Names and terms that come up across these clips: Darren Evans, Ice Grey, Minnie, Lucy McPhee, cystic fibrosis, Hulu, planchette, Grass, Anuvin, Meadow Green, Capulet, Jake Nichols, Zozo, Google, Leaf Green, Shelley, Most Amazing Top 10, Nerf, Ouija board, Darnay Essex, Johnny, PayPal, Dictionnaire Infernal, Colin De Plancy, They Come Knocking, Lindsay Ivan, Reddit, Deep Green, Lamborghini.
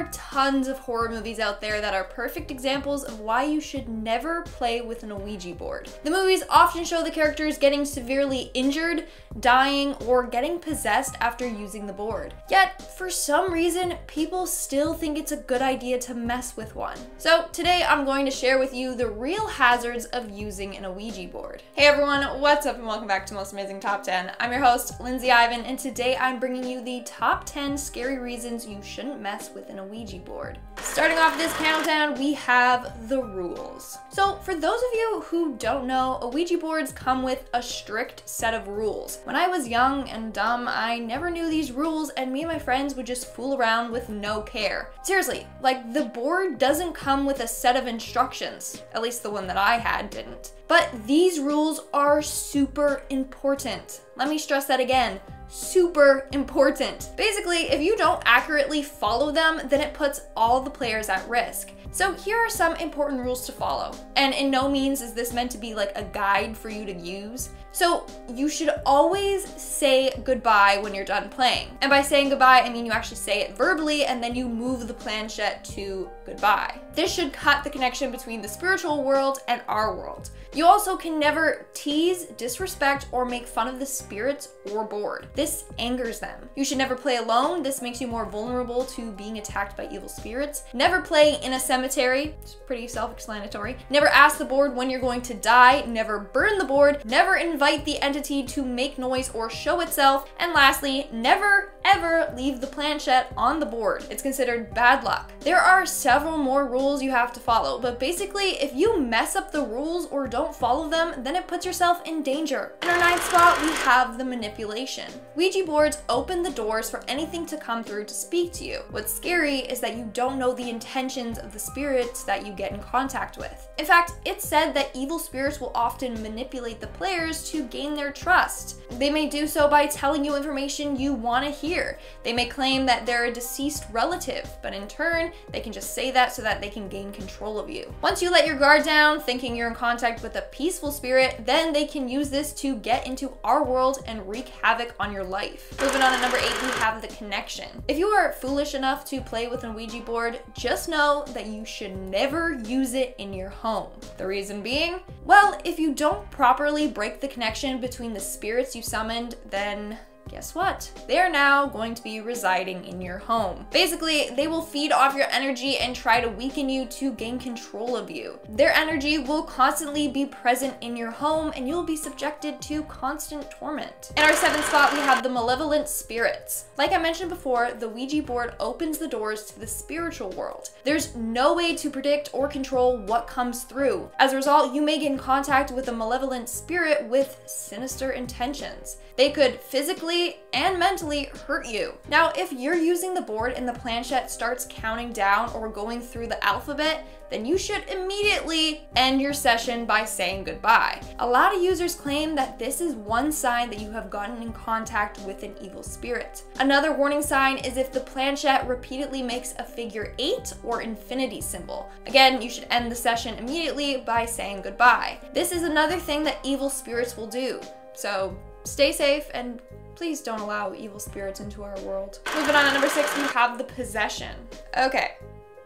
are tons of horror movies out there that are perfect examples of why you should never play with an Ouija board. The movies often show the characters getting severely injured, dying, or getting possessed after using the board. Yet, for some reason, people still think it's a good idea to mess with one. So today I'm going to share with you the real hazards of using an Ouija board. Hey everyone, what's up and welcome back to Most Amazing Top 10. I'm your host, Lindsay Ivan, and today I'm bringing you the top 10 scary reasons you shouldn't mess with an Ouija board. Starting off this countdown, we have the rules. So for those of you who don't know, Ouija boards come with a strict set of rules. When I was young and dumb, I never knew these rules, and me and my friends would just fool around with no care. Seriously, like, the board doesn't come with a set of instructions. At least the one that I had didn't. But these rules are super important. Let me stress that again. Super important. Basically, if you don't accurately follow them, then it puts all the players at risk. So here are some important rules to follow. And in no means is this meant to be like a guide for you to use. So you should always say goodbye when you're done playing. And by saying goodbye, I mean you actually say it verbally and then you move the planchette to goodbye. This should cut the connection between the spiritual world and our world. You also can never tease, disrespect, or make fun of the spirits or board. This angers them. You should never play alone. This makes you more vulnerable to being attacked by evil spirits. Never play in a cemetery. It's pretty self-explanatory. Never ask the board when you're going to die. Never burn the board. Never invite the entity to make noise or show itself. And lastly, never ever leave the planchette on the board. It's considered bad luck. There are several more rules you have to follow, but basically if you mess up the rules or don't follow them, then it puts yourself in danger. In our ninth spot, we have the manipulation. Ouija boards open the doors for anything to come through to speak to you. What's scary is that you don't know the intentions of the spirits that you get in contact with. In fact, it's said that evil spirits will often manipulate the players to gain their trust. They may do so by telling you information you want to hear. They may claim that they're a deceased relative, but in turn, they can just say that so that they can gain control of you. Once you let your guard down, thinking you're in contact with a peaceful spirit, then they can use this to get into our world and wreak havoc on your life. Moving on to number 8, we have the connection. If you are foolish enough to play with an Ouija board, just know that you should never use it in your home. The reason being, well, if you don't properly break the connection between the spirits you summoned, then guess what? They are now going to be residing in your home. Basically, they will feed off your energy and try to weaken you to gain control of you. Their energy will constantly be present in your home and you'll be subjected to constant torment. In our seventh spot, we have the malevolent spirits. Like I mentioned before, the Ouija board opens the doors to the spiritual world. There's no way to predict or control what comes through. As a result, you may get in contact with a malevolent spirit with sinister intentions. They could physically and mentally hurt you. Now, if you're using the board and the planchette starts counting down or going through the alphabet, then you should immediately end your session by saying goodbye. A lot of users claim that this is one sign that you have gotten in contact with an evil spirit. Another warning sign is if the planchette repeatedly makes a figure 8 or infinity symbol. Again, you should end the session immediately by saying goodbye. This is another thing that evil spirits will do. So stay safe and please don't allow evil spirits into our world. Moving on to number 6, we have the possession. Okay.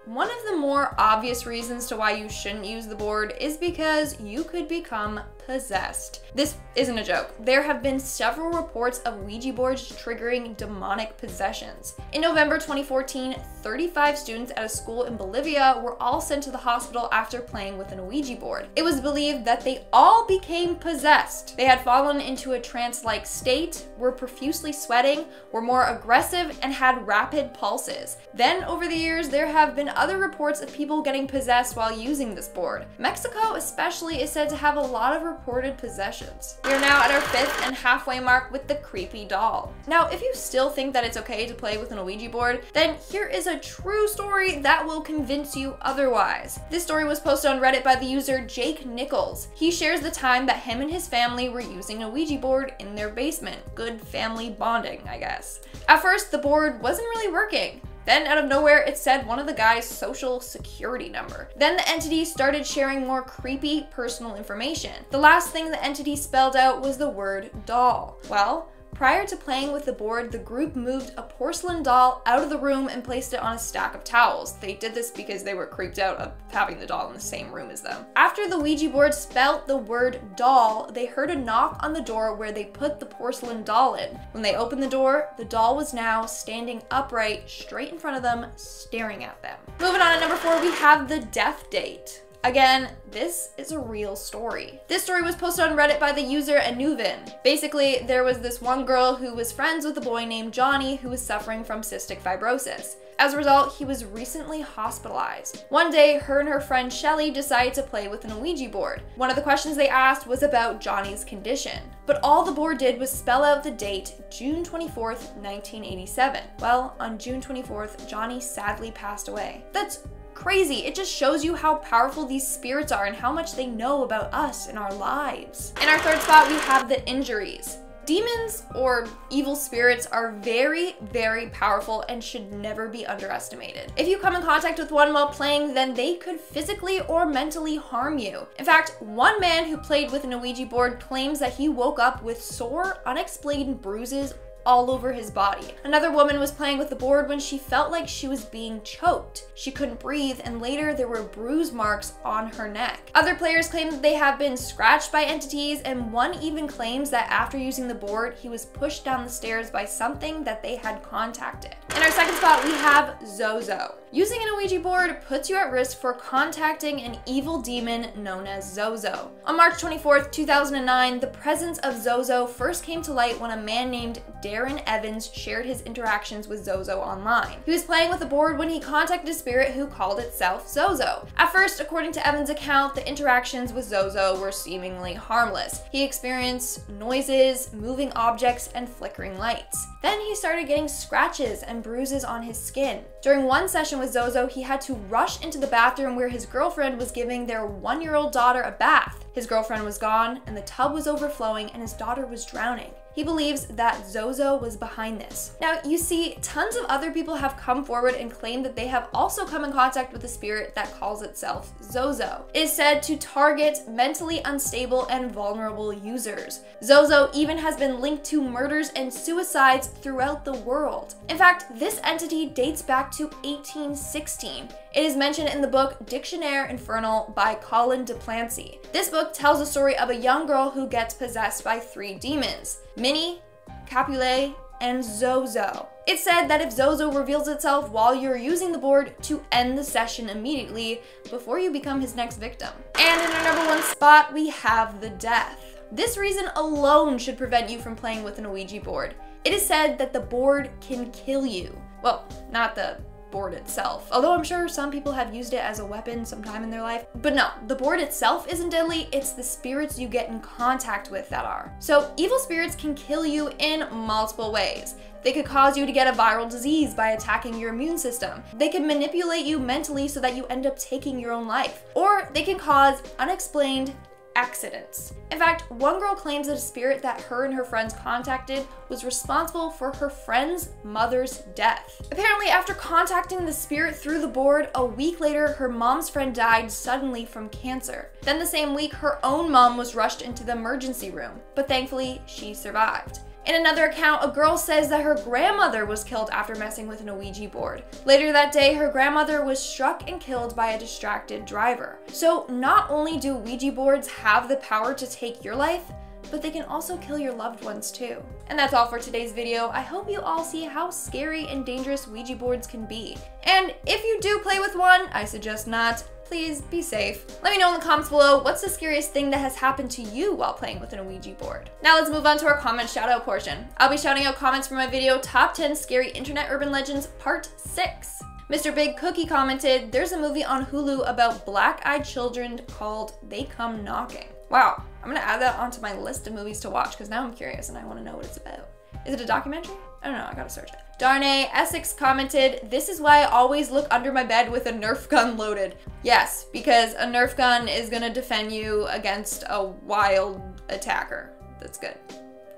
One of the more obvious reasons to why you shouldn't use the board is because you could become possessed. This isn't a joke. There have been several reports of Ouija boards triggering demonic possessions. In November 2014, 35 students at a school in Bolivia were all sent to the hospital after playing with an Ouija board. It was believed that they all became possessed. They had fallen into a trance-like state, were profusely sweating, were more aggressive, and had rapid pulses. Then over the years, there have been other reports of people getting possessed while using this board. Mexico especially is said to have a lot of reported possessions. We are now at our fifth and halfway mark with the creepy doll. Now, if you still think that it's okay to play with an Ouija board, then here is a true story that will convince you otherwise. This story was posted on Reddit by the user Jake Nichols. He shares the time that him and his family were using a Ouija board in their basement. Good family bonding, I guess. At first, the board wasn't really working. Then out of nowhere, it said one of the guy's social security number. Then the entity started sharing more creepy personal information. The last thing the entity spelled out was the word doll. Well, Prior to playing with the board, the group moved a porcelain doll out of the room and placed it on a stack of towels. They did this because they were creeped out of having the doll in the same room as them. After the Ouija board spelt the word doll, they heard a knock on the door where they put the porcelain doll in. When they opened the door, the doll was now standing upright, straight in front of them, staring at them. Moving on, at number 4, we have the death date. Again, this is a real story. This story was posted on Reddit by the user Anuvin. Basically, there was this one girl who was friends with a boy named Johnny who was suffering from cystic fibrosis. As a result, he was recently hospitalized. One day, her and her friend Shelley decided to play with an Ouija board. One of the questions they asked was about Johnny's condition, but all the board did was spell out the date, June 24th, 1987. Well, on June 24th, Johnny sadly passed away. That's crazy. It just shows you how powerful these spirits are and how much they know about us and our lives. In our third spot, we have the injuries. Demons or evil spirits are very, very powerful and should never be underestimated. If you come in contact with one while playing, then they could physically or mentally harm you. In fact, one man who played with an Ouija board claims that he woke up with sore, unexplained bruises all over his body. Another woman was playing with the board when she felt like she was being choked. She couldn't breathe, and later there were bruise marks on her neck. Other players claim that they have been scratched by entities, and one even claims that after using the board, he was pushed down the stairs by something that they had contacted. In our second spot, we have Zozo. Using an Ouija board puts you at risk for contacting an evil demon known as Zozo. On March 24th, 2009, the presence of Zozo first came to light when a man named Darren Evans shared his interactions with Zozo online. He was playing with a board when he contacted a spirit who called itself Zozo. At first, according to Evans' account, the interactions with Zozo were seemingly harmless. He experienced noises, moving objects, and flickering lights. Then he started getting scratches and bruises on his skin. During one session with Zozo, he had to rush into the bathroom where his girlfriend was giving their 1-year-old daughter a bath. His girlfriend was gone, and the tub was overflowing, and his daughter was drowning. He believes that Zozo was behind this. Now, you see, tons of other people have come forward and claimed that they have also come in contact with a spirit that calls itself Zozo. It is said to target mentally unstable and vulnerable users. Zozo even has been linked to murders and suicides throughout the world. In fact, this entity dates back to 1816. It is mentioned in the book Dictionnaire Infernal by Colin De Plancy. This book tells the story of a young girl who gets possessed by 3 demons: Minnie, Capulet, and Zozo. It's said that if Zozo reveals itself while you're using the board, to end the session immediately before you become his next victim. And in our number 1 spot, we have the death. This reason alone should prevent you from playing with an Ouija board. It is said that the board can kill you. Well, not the board itself, although I'm sure some people have used it as a weapon sometime in their life. But no, the board itself isn't deadly, it's the spirits you get in contact with that are. So evil spirits can kill you in multiple ways. They could cause you to get a viral disease by attacking your immune system. They can manipulate you mentally so that you end up taking your own life. Or they can cause unexplained accidents. In fact, one girl claims that a spirit that her and her friends contacted was responsible for her friend's mother's death. Apparently, after contacting the spirit through the board, a week later, her mom's friend died suddenly from cancer. Then the same week, her own mom was rushed into the emergency room, but thankfully, she survived. In another account, a girl says that her grandmother was killed after messing with an Ouija board. Later that day, her grandmother was struck and killed by a distracted driver. So not only do Ouija boards have the power to take your life, but they can also kill your loved ones too. And that's all for today's video. I hope you all see how scary and dangerous Ouija boards can be. And if you do play with one, I suggest not. Please be safe. Let me know in the comments below, what's the scariest thing that has happened to you while playing with an Ouija board? Now let's move on to our comment shout out portion. I'll be shouting out comments for my video, Top 10 Scary Internet Urban Legends Part 6. Mr. Big Cookie commented, there's a movie on Hulu about black-eyed children called They Come Knocking. Wow, I'm gonna add that onto my list of movies to watch because now I'm curious and I wanna know what it's about. Is it a documentary? I don't know, I gotta search it. Darnay Essex commented, this is why I always look under my bed with a Nerf gun loaded. Yes, because a Nerf gun is gonna defend you against a wild attacker. That's good.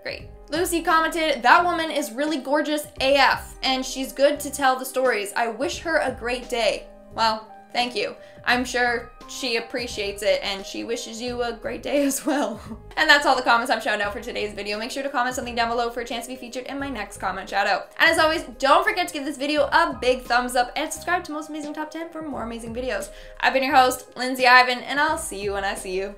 Great. Lucy commented, that woman is really gorgeous AF, and she's good to tell the stories. I wish her a great day. Well, Thank you. I'm sure she appreciates it and she wishes you a great day as well. And that's all the comments I'm showing out for today's video. Make sure to comment something down below for a chance to be featured in my next comment shout out. And as always, don't forget to give this video a big thumbs up and subscribe to Most Amazing Top 10 for more amazing videos. I've been your host, Lindsay Ivan, and I'll see you when I see you.